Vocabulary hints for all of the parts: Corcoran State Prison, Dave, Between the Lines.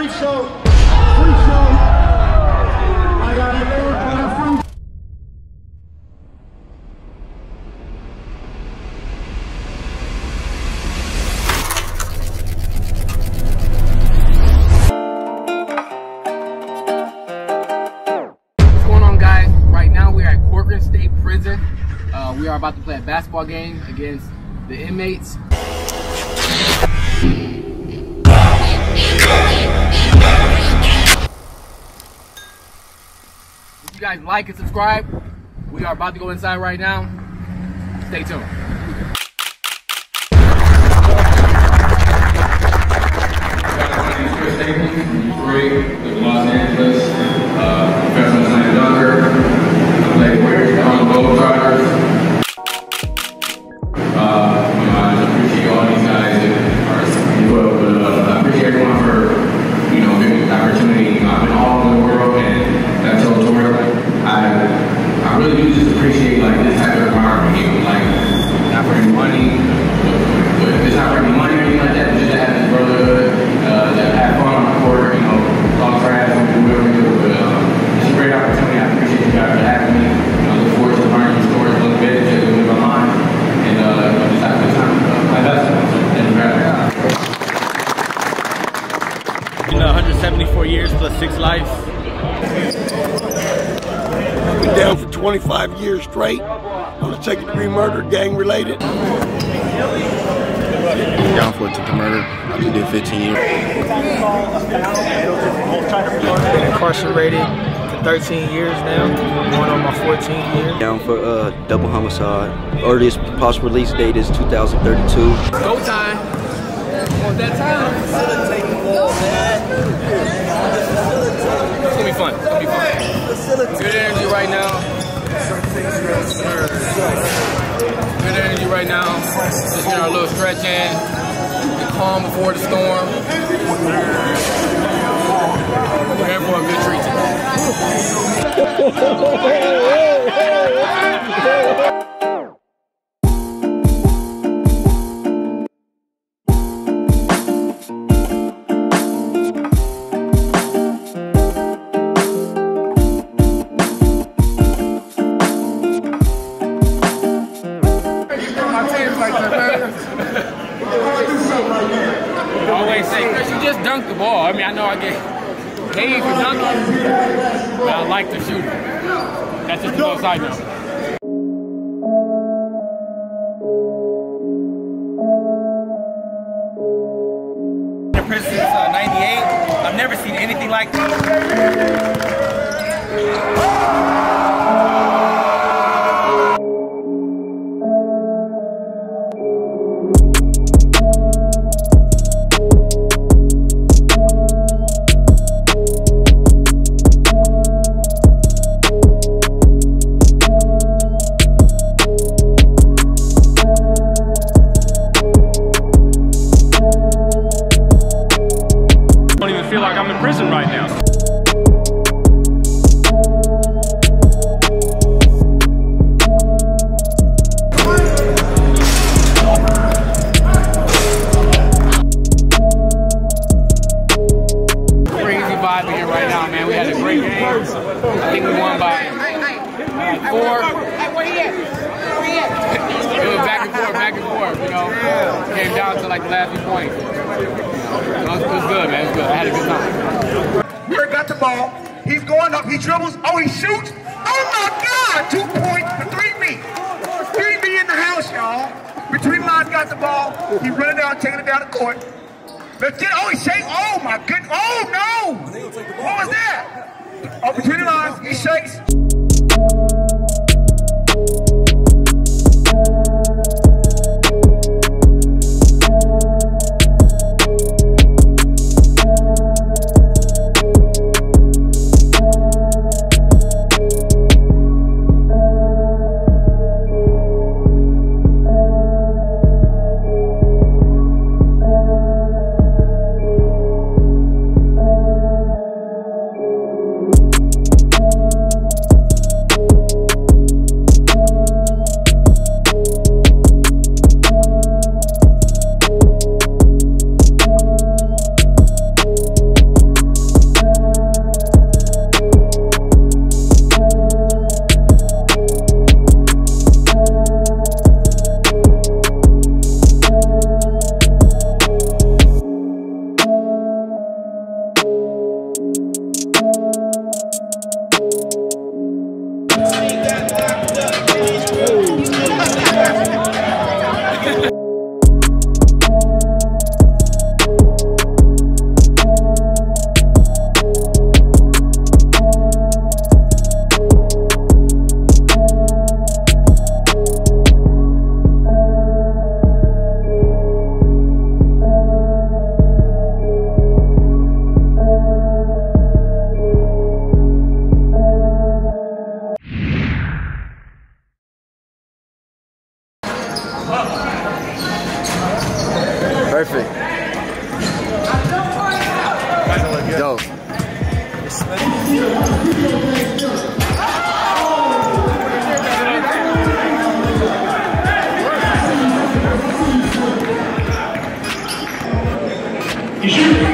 free show. Free show. I got it. What's going on, guys? Right now we are at Corcoran State Prison. We are about to play a basketball game against the inmates. If you guys like and subscribe, we are about to go inside right now. Stay tuned. With Los Angeles, professional slam dunker, played where on the Gold Riders. For 25 years straight on a second-degree murder, gang-related. Down for attempted murder. I just did 15 years. Incarcerated for 13 years now. Going on my 14th year. Down for double homicide. Earliest possible release date is 2032. Go time. On that time. It's gonna be fun. It's gonna be fun. Good energy right now. Good energy right now. Just getting our little stretch in. The calm before the storm. We're in for a good treat ball. I mean, I know I get paid for dunking, but I like to shoot. That's just the most I know. The prison since 98. I've never seen anything like this. I think we won by 4. It was back and forth, you know. It came down to like the last few points. It was good, man. It was good. I had a good time. Weir got the ball. He's going up. He dribbles. Oh, he shoots. Oh, my God. 2 points for 3B. 3B in the house, y'all. Between Lines got the ball. He's running down, taking it down the court. Let's get, oh, he's shaking. Oh, my goodness. Oh, no. What was that? Oh, Between the Lines, he shakes. go. You should.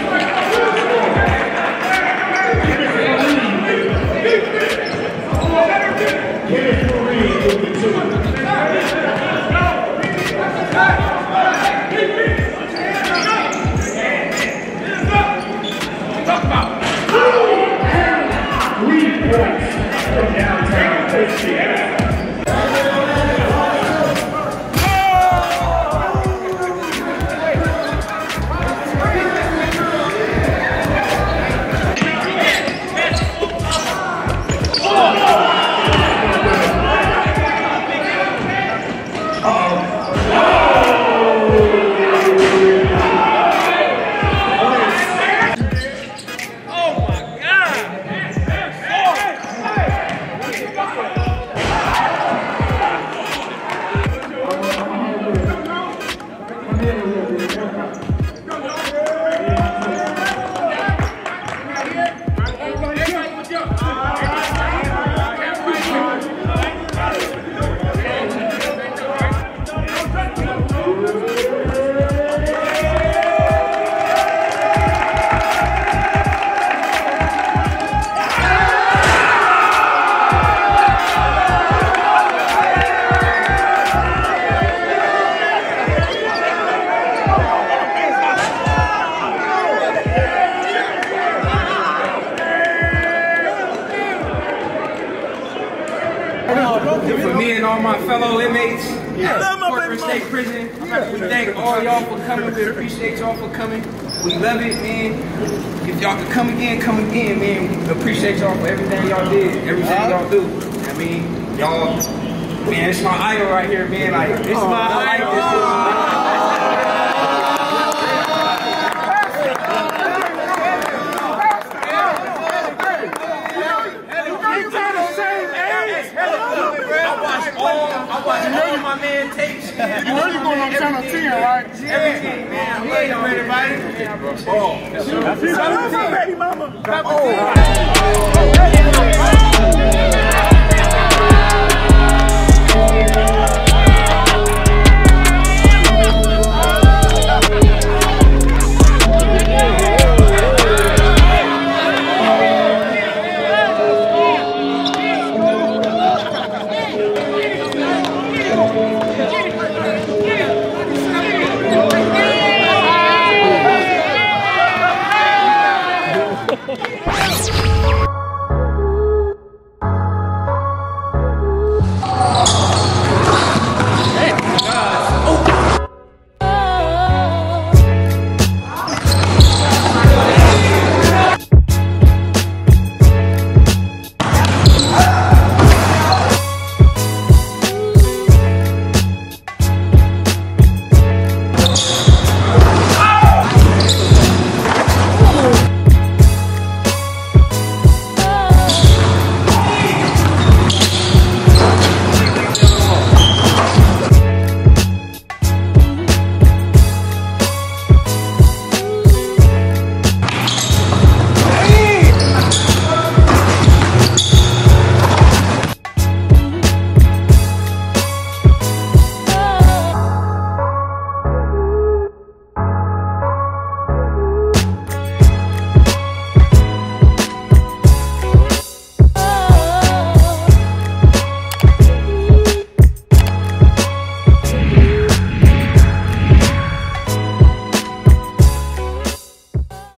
For me and all my fellow inmates, Corcoran State Prison, we thank all y'all for coming. We appreciate y'all for coming. We love it, man. If y'all could come again, man. We appreciate y'all for everything y'all did, everything y'all do. I mean, y'all, man, it's my idol right here, man. Like, it's my idol. Right? Everything, man. We ain't everybody. I love my baby mama.